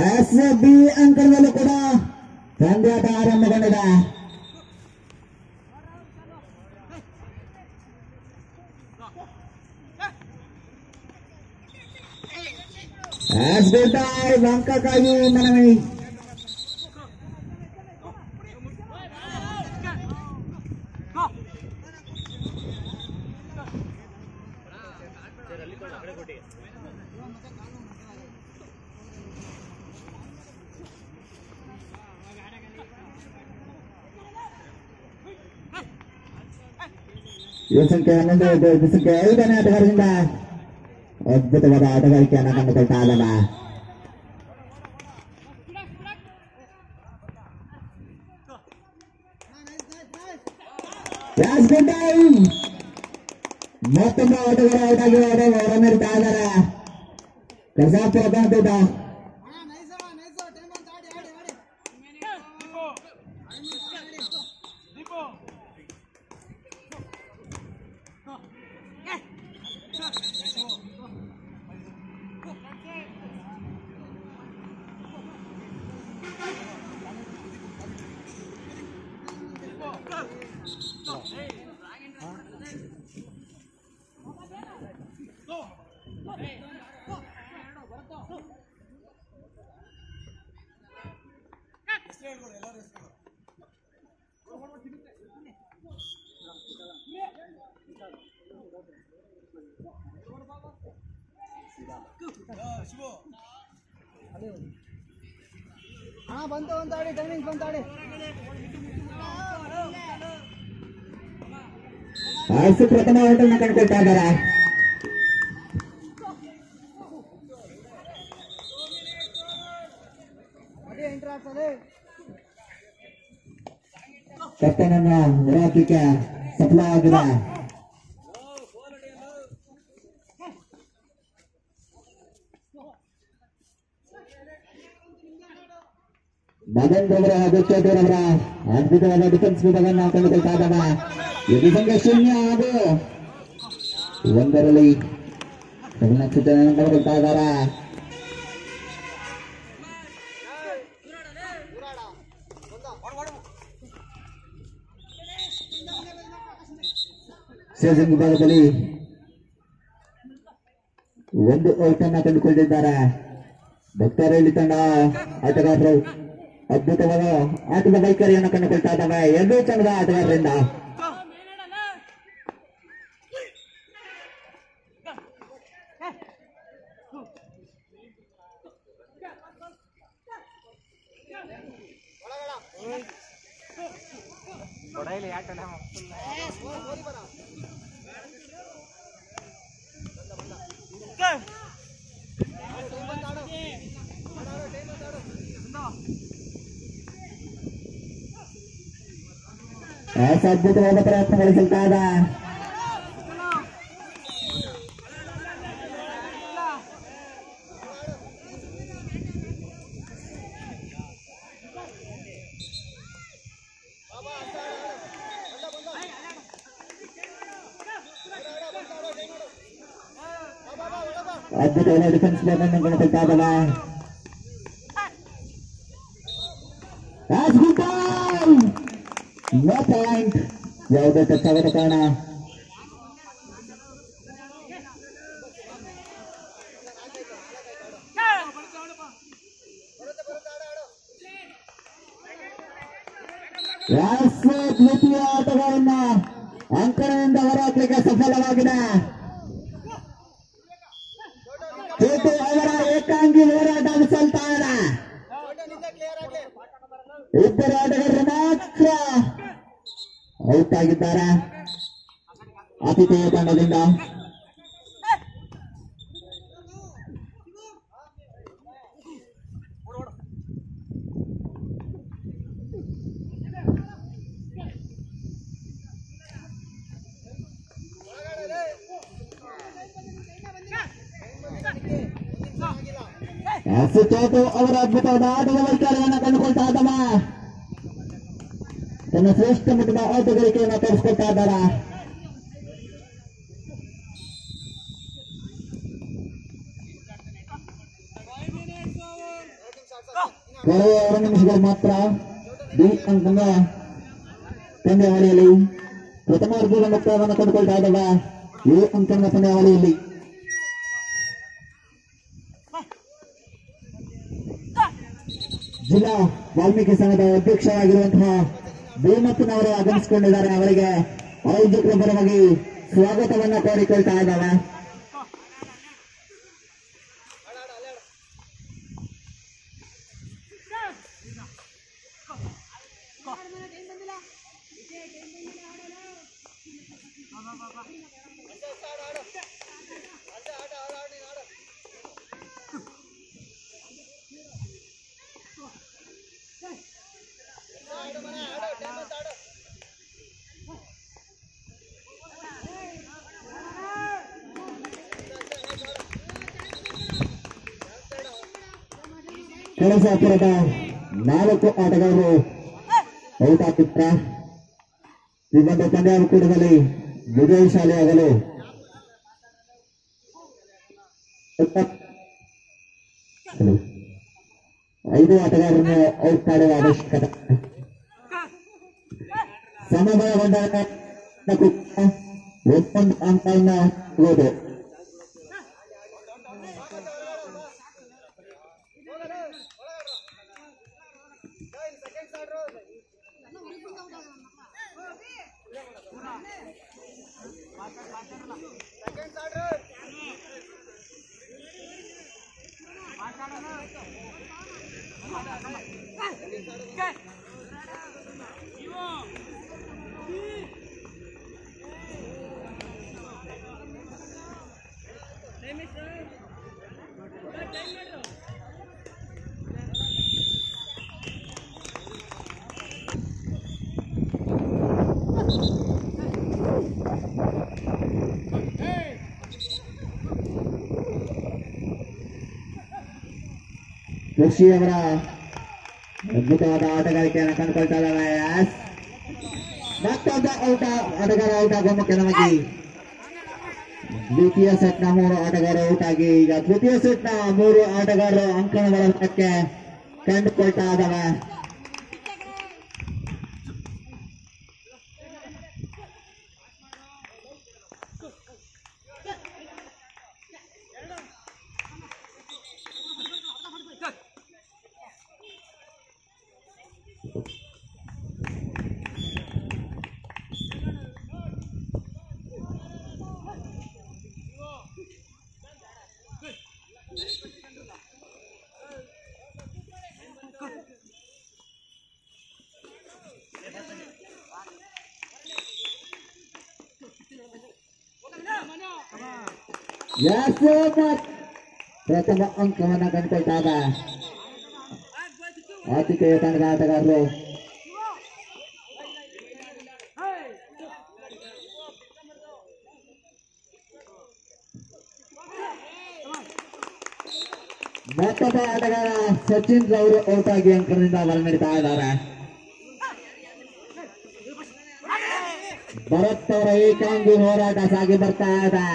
S B ಅಂಕಣದಲ್ಲಿ ಕೂಡ ಪಂದ್ಯಾಟ ಆರಂಭಗೊಂಡಿದೆ. S ಬಿಟ್ಟಾಯ್ ಅಂಕಕ್ಕಾಗಿ ಮನವಿ. ಸಂಖ್ಯೆ 11 ಸಂಖ್ಯೆ 5ನೇ ಆಟಗಾರರಿಂದ ಅದ್ಭುತವಾದ ಆಟಗಾರಿಕೆಯನ್ನು ಕಂಡುಕೊಳ್ತಾ ಇದ್ದಾನ. ಮತ್ತೊಬ್ಬ ಆಟಗಾರ ಔಟ್ ಆಗಿದ್ದಾರೆ, ಹೊರನೀರ್ತಾ ಇದ್ದಾರೆ. ಕರ್ಜಾಪುರ ಬಂದಿದ್ದ ಪ್ರಥಮ ಆಟವನ್ನು ಕಂಡುಕೊಳ್ತಾ ಇದ್ದಾರೆ. ಕಪ್ಪನನ್ನು ಹೊರಹಾಕಿಕೆ ಸಫಲ ಆಗಿದೆ. ಮಗಂದ್ರ ಅವರ ಅಧ್ಯಕ್ಷೇಶ್ವರ್ ಅವರ ಅದ್ಭುತವಾದ ಡಿಫೆನ್ಸ್ ವಿಭಾಗವನ್ನು ಕಂಡುಕೊಳ್ತಾ ಇದ್ದಾವೆ. ಇದು ಸಂಖ್ಯೆ 0 ಹಾಗೂ 1ರಲ್ಲಿ ಸೂಚನೆಯನ್ನು ಕಂಡುಕೊಳ್ತಾ ಇದ್ದಾರೆ. ಸೇಜನ್ ವಿಭಾಗದಲ್ಲಿ ಒಂದು ಔಟ್ ಅನ್ನು ಕಂಡುಕೊಂಡಿದ್ದಾರೆ. ಭಕ್ತರಳ್ಳಿ ತಂಡ ಆಟಗಾರರು ಅದ್ಭುತವಾದ ಆಟದ ವೈಖರಿಯನ್ನು ಕಂಡುಕೊಳ್ತಾ ಇದ್ದಾವೆ ಎರಡೂ ತಂಡದ ಆಟಗಾರರಿಂದ. ಅದ್ಭುತವಾದ ಪ್ರಯತ್ನ ಗಳಿಸುತ್ತಾ ಇದ್ದ ಅದ್ಭುತವಾದ ಡಿಫೆನ್ಸ್ ಲೆವೆಲ್ ಕಂಡುಕೊಳ್ತಾ ಇದ್ದಲ್ಲ. ನೋ ಪಾಯಿಂಟ್, ಯಾವುದೇ ಟಚ್ಚಾಗದ ಕಾರಣ ದ್ವಿತೀಯ ಆಟಗಾರನ್ನ ಅಂಕಣದಿಂದ ಹೊರಹಾಕಲಿಕ್ಕೆ ಸಫಲವಾಗಿದೆ. ಚೇತು ಅವರ ಏಕಾಂಗಿ ಹೋರಾಟ ಅನಿಸಲ್ತಾ ಇದೆ. ಇಬ್ಬರು ಆಟಗಾರರು ಮಾತ್ರ ಔಟ್ ಆಗಿದ್ದಾರೆ ಆತಿಥೇಯ ತಂಡದಿಂದ. ಚೇತು ಅವರ ಅದ್ಭುತವಾದ ಆಟದ ವೈಖರಿಯನ್ನು ಕಂಡುಕೊಳ್ತಾ ಇದ್ದಾವ. ತನ್ನ ಶ್ರೇಷ್ಠ ಮಟ್ಟದ ಆಟಗಾರಿಕೆಯನ್ನು ತೋರಿಸ್ಕೊಳ್ತಾ ಇದ್ದಾರ. Kalau orang yang sudah matra di angkanya pendewalili, pertama harus matra mana kodokol tada ba, di angkanya pendewalili. Jila Valmiki Sanghada Adhyaksha ಆಗಿರುವಂತಹ ಭೀಮಪ್ಪನವರ ಆಗಮಿಸಿಕೊಂಡಿದ್ದಾರೆ ಅವರಿಗೆ ಆಯೋಜಕರ ಪರವಾಗಿ ಸ್ವಾಗತವನ್ನು ಕೋರಿಕೊಳ್ತಾ ಇದ್ದಾವೆ. ಕೆಲಸ ಹತ್ತಿರದ 4 ಆಟಗಾರರು ಔಟಾಗುತ್ತ ಈ ಒಂದು ಪಂದ್ಯಾನುಕೂಲದಲ್ಲಿ ವಿಜಯಶಾಲಿಯಾಗಲು ಹಲೋ 5 ಆಟಗಾರರನ್ನು ಔಟ್ ಮಾಡುವ ಅವಶ್ಯಕತೆ ಸಮಬಲಗೊಂಡಾಗ ಒಪ್ಪಂದ ಅಂಕನ ಹೋದೆ ऋषि अवरा अद्भुतवाद आटगारिकेಯನ್ನು ಕಂಡುಕೊಳ್ತಾ ಇದ್ದಾರೆ. ಎಸ್ ಮತ್ತೊಂದು ಔಟ್ ಆಟಗಾರ ಔಟ್ ಆಗುವ ಕೆಲವಾಗಿ ದ್ವಿತೀಯ ಸೆಟ್ನ 3 ಆಟಗಾರರು ಔಟ್ ಆಗಿ ಈಗ ತೃತೀಯ ಸೆಟ್ನ 3 ಆಟಗಾರರು ಅಂಕಣಗಳ ಪಕ್ಕಕ್ಕೆ ಕಂಡುಕೊಳ್ತಾ ಇದ್ದಾರೆ. Ya selamat pertama angkana gantikan tada. Hati kelihatan kata Carlo. Mata ada kata Sachin Raul otak yang keren dalam berita darah. Barat Torai Kanggu Hora dasagi bertada.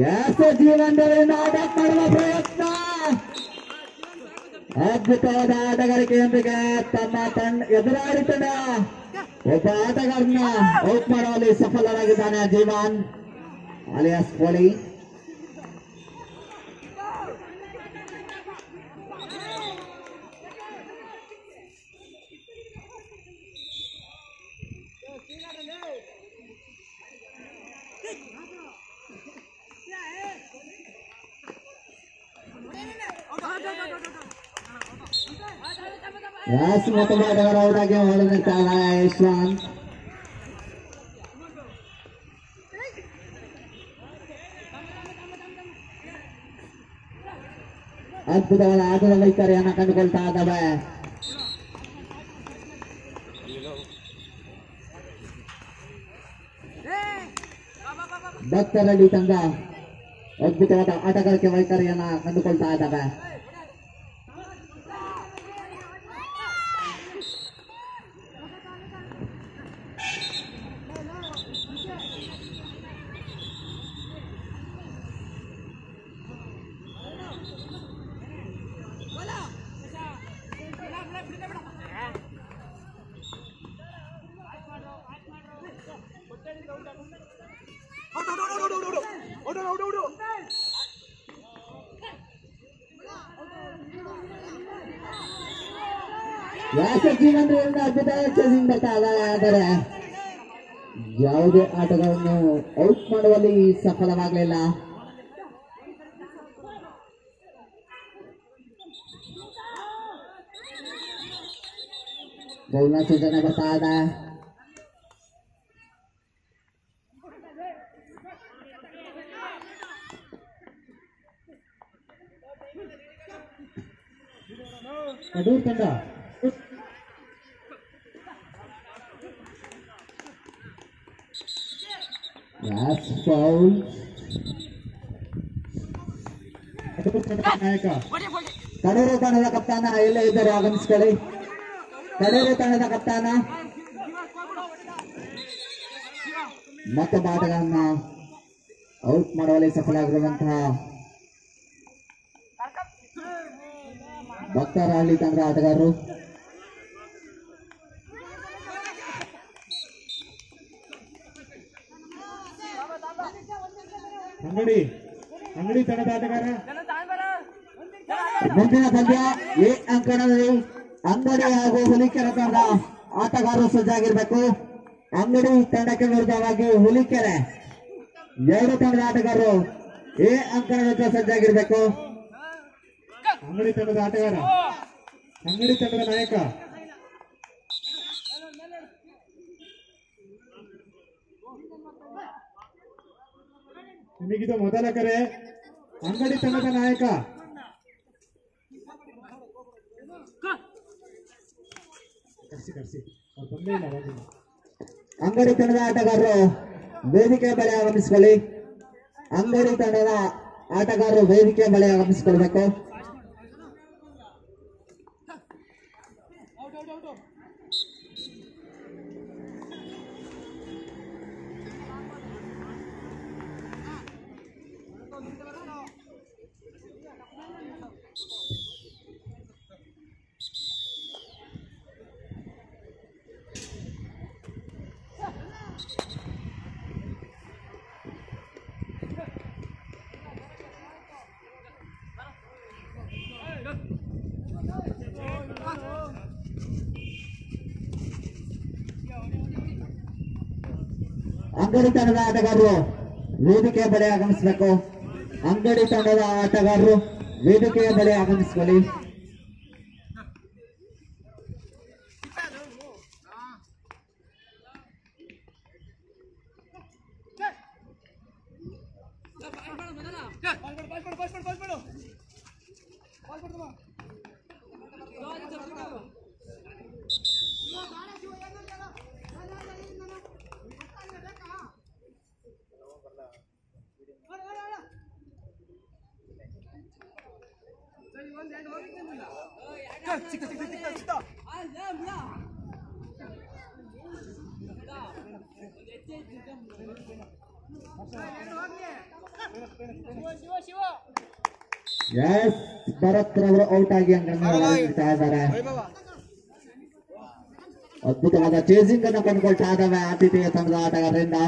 Ya, sejualan dari nada perlu berita. Abu Tawad ada kali kembali tamatan yadrar itu dah. Opa ada karena Othman oleh sekolah lagi tanah Jiman alias Poli. Yes, mata mata orang orang yang malu bertanya Islam. Aduh, dalam aduh dalam karya nak kau tahu apa? Dokter di tengah. Aduh, dalam ada karya nak kau tahu apa? ಯಾವುದೇ ಆಟಗಳನ್ನು out ಮಾಡುವಲ್ಲಿ ಸಫಲವಾಗಲಿಲ್ಲ. ಗೌನ ಸೂಚನೆ ಬರ್ತಾ ಇದೆ. Aduh tanda last foul kadero tanada kaptana elle iddaru aganisಕೊಳ್ಳಿ. kadero tanada kaptana ಮತ್ತೆ ಬಾಟಗಳನ್ನು out ಮಾಡಲು ಸಫಲರಾಗಿರುವಂತಹ ಭಕ್ತರಹಳ್ಳಿ ತಂಡ ಆಟಗಾರರು ಅಂಗಡಿ ತಂಡದ ಆಟಗಾರ ಮುಂದಿನ ಪಂದ್ಯ ಎ ಅಂಕಣದಲ್ಲಿ ಅಂಗಡಿ ಹಾಗೂ ಹುಲಿಕೆರೆ ತಂಡ ಆಟಗಾರರು ಸಜ್ಜಾಗಿರ್ಬೇಕು. ಅಂಗಡಿ ತಂಡಕ್ಕೆ ವಿರುದ್ಧವಾಗಿ ಹುಲಿಕೆರೆ ಎರಡು ತಂಡದ ಆಟಗಾರರು ಎ ಅಂಕಣದ ಸಜ್ಜಾಗಿರ್ಬೇಕು. ಅಂಗಡಿ ತಂಡದ ಆಟಗಾರ ಅಂಗಡಿ ತಂಡದ ನಾಯಕ ನಿಮಗಿದು ಮೊದಲ ಕರೆ. ಅಂಗಡಿ ತಂಡದ ನಾಯಕ ಅಂಗಡಿ ತಂಡದ ಆಟಗಾರರು ವೇದಿಕೆ ಬಳಿ ಆಗಮಿಸಿಕೊಳ್ಳಿ. ಅಂಗಡಿ ತಂಡದ ಆಟಗಾರರು ವೇದಿಕೆ ಬಳಿ ಆಗಮಿಸಿಕೊಳ್ಬೇಕು. ಅಂಗಡಿ ತಂಡದ ಆಟಗಾರರು ವೇದಿಕೆಯ ಬಳಿ ಆಗಮಿಸಬೇಕು. ಅಂಗಡಿ ತಂಡದ ಆಟಗಾರರು ವೇದಿಕೆಯ ಬಳಿ ಆಗಮಿಸಿಕೊಳ್ಳಿ. Yes, Bharat Ravaru ಔಟ್ ಆಗಿ ಅಂಗಡಿತಾ ಇದ್ದಾರೆ. ಅದ್ಭುತವಾದ ಚೇಸಿಂಗ್ ಅನ್ನು ಕಂಡುಕೊಳ್ತಾ ಇದ್ದಾವೆ ಆತಿಥೇಯ ತಂಡದ ಆಟಗಾರರಿಂದ.